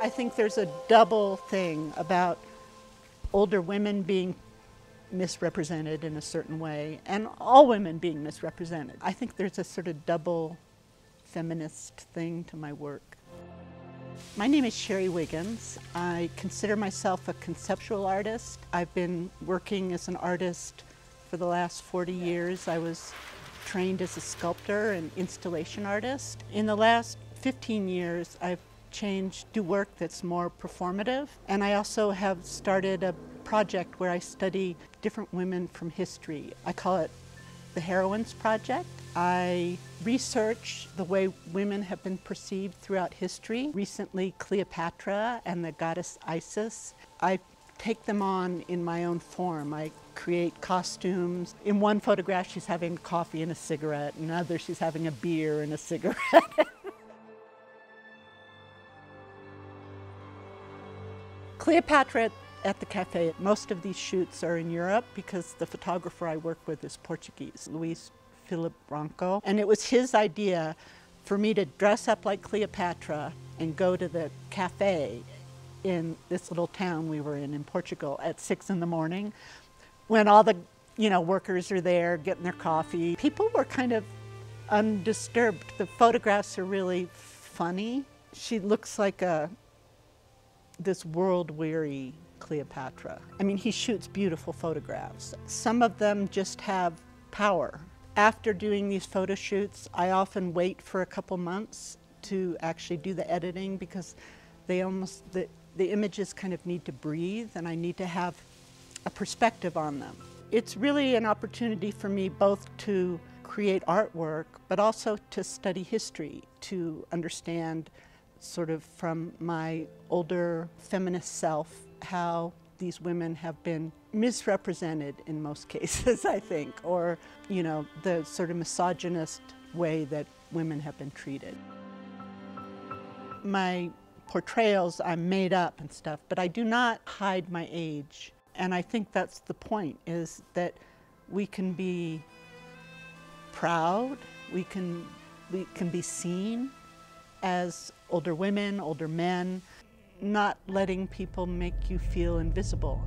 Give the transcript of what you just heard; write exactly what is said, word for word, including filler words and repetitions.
I think there's a double thing about older women being misrepresented in a certain way and all women being misrepresented. I think there's a sort of double feminist thing to my work. My name is Sherry Wiggins. I consider myself a conceptual artist. I've been working as an artist for the last forty years. I was trained as a sculptor and installation artist. In the last fifteen years, I've changed to work that's more performative. And I also have started a project where I study different women from history. I call it the Heroines Project. I research the way women have been perceived throughout history. Recently, Cleopatra and the goddess Isis. I take them on in my own form. I create costumes. In one photograph, she's having coffee and a cigarette. In another, she's having a beer and a cigarette. Cleopatra at the cafe. Most of these shoots are in Europe because the photographer I work with is Portuguese, Luis Filipe Branco. And it was his idea for me to dress up like Cleopatra and go to the cafe in this little town we were in in Portugal at six in the morning when all the, you know, workers are there getting their coffee. People were kind of undisturbed. The photographs are really funny. She looks like a this world-weary Cleopatra. I mean, he shoots beautiful photographs. Some of them just have power. After doing these photo shoots, I often wait for a couple months to actually do the editing because they almost, the, the images kind of need to breathe and I need to have a perspective on them. It's really an opportunity for me both to create artwork, but also to study history, to understand sort of from my older feminist self, how these women have been misrepresented in most cases, I think, or, you know, the sort of misogynist way that women have been treated. My portrayals I made up and stuff, but I do not hide my age. And I think that's the point, is that we can be proud, we can, we can be seen as older women, older men, not letting people make you feel invisible.